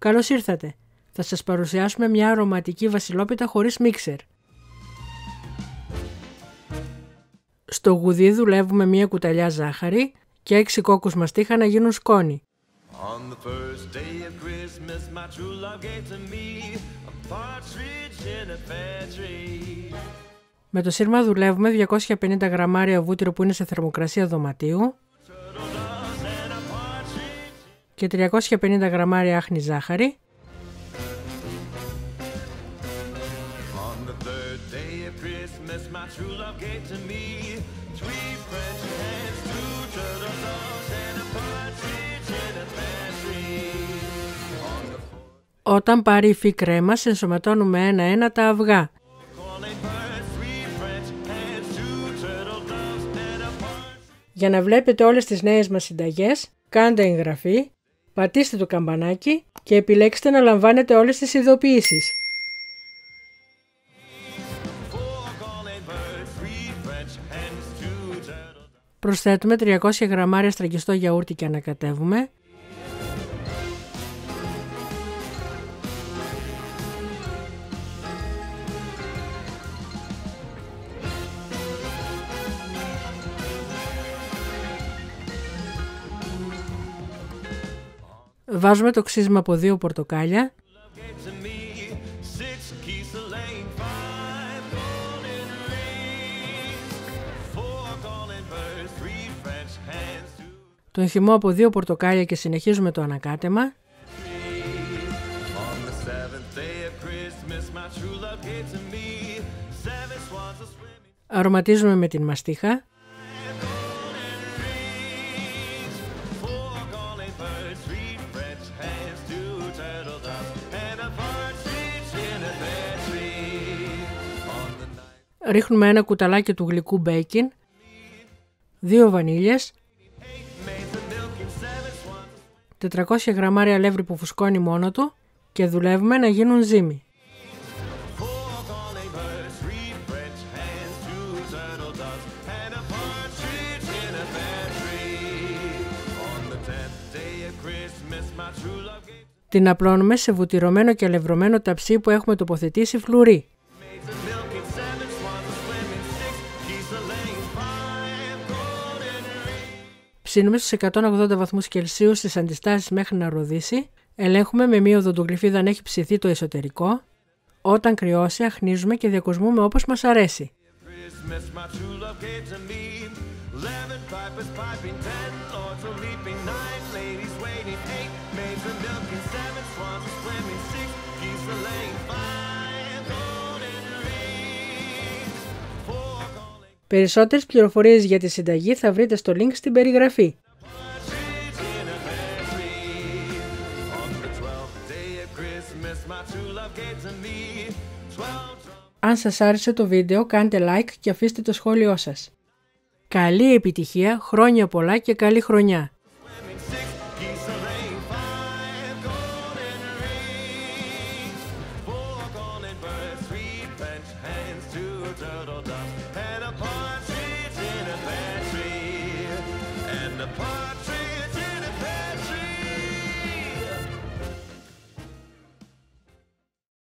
Καλώς ήρθατε! Θα σας παρουσιάσουμε μια αρωματική βασιλόπιτα χωρίς μίξερ. Στο γουδί δουλεύουμε μια κουταλιά ζάχαρη και 6 κόκκους μαστίχα να γίνουν σκόνη. Με το σύρμα δουλεύουμε 250 γραμμάρια βούτυρο που είναι σε θερμοκρασία δωματίου και 350 γραμμάρια άχνη ζάχαρη. Όταν πάρει η φύ κρέμα, ενσωματώνουμε ένα-ένα τα αυγά. Για να βλέπετε όλες τις νέες μας συνταγές, κάντε εγγραφή, πατήστε το καμπανάκι και επιλέξτε να λαμβάνετε όλες τις ειδοποιήσεις. Προσθέτουμε 300 γραμμάρια στραγγιστό γιαούρτι και ανακατεύουμε. Βάζουμε το ξύσμα από 2 πορτοκάλια. Τον χυμό από 2 πορτοκάλια και συνεχίζουμε το ανακάτεμα. Αρωματίζουμε με την μαστίχα. Ρίχνουμε ένα κουταλάκι του γλυκού μπέικιν, 2 βανίλιες, 400 γραμμάρια αλεύρι που φουσκώνει μόνο του και δουλεύουμε να γίνουν ζύμι. Την απλώνουμε σε βουτυρωμένο και αλευρωμένο ταψί που έχουμε τοποθετήσει φλουρί. Ψήνουμε στους 180 βαθμούς Κελσίου στις αντιστάσεις μέχρι να ροδίσει. Ελέγχουμε με μία οδοντογλυφίδα αν έχει ψηθεί το εσωτερικό. Όταν κρυώσει, αχνίζουμε και διακοσμούμε όπως μας αρέσει. Περισσότερες πληροφορίες για τη συνταγή θα βρείτε στο link στην περιγραφή. Αν σας άρεσε το βίντεο, κάντε like και αφήστε το σχόλιο σας. Καλή επιτυχία, χρόνια πολλά και καλή χρονιά!